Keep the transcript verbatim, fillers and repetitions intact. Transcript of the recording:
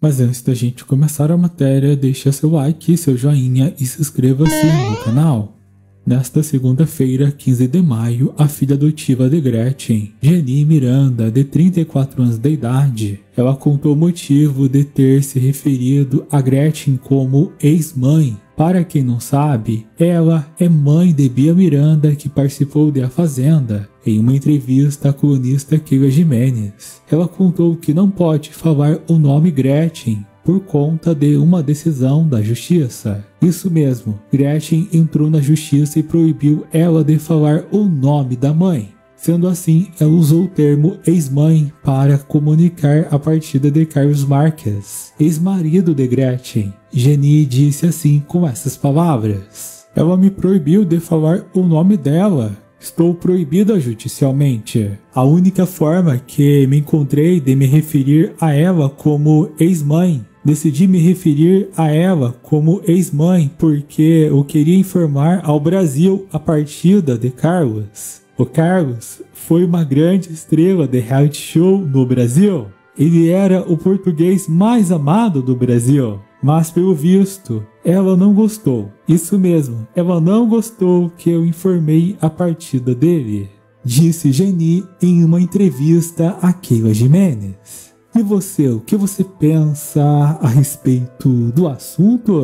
Mas antes da gente começar a matéria, deixa seu like, seu joinha e se inscreva-se no canal. Nesta segunda-feira, quinze de maio, a filha adotiva de Gretchen, Jenny Miranda, de trinta e quatro anos de idade, ela contou o motivo de ter se referido a Gretchen como ex-mãe. Para quem não sabe, ela é mãe de Bia Miranda, que participou de A Fazenda. Em uma entrevista à colunista Keila Jimenez, ela contou que não pode falar o nome Gretchen por conta de uma decisão da justiça. Isso mesmo, Gretchen entrou na justiça e proibiu ela de falar o nome da mãe. Sendo assim, ela usou o termo ex-mãe para comunicar a partida de Carlos Marques, ex-marido de Gretchen. Jenny disse assim com essas palavras: "Ela me proibiu de falar o nome dela. Estou proibida judicialmente. A única forma que me encontrei de me referir a ela como ex-mãe. Decidi me referir a ela como ex-mãe porque eu queria informar ao Brasil a partida de Carlos. O Carlos foi uma grande estrela de reality show no Brasil. Ele era o português mais amado do Brasil. Mas pelo visto, ela não gostou. Isso mesmo, ela não gostou que eu informei a partida dele", disse Jenny em uma entrevista a Keila Jimenez. E você, o que você pensa a respeito do assunto?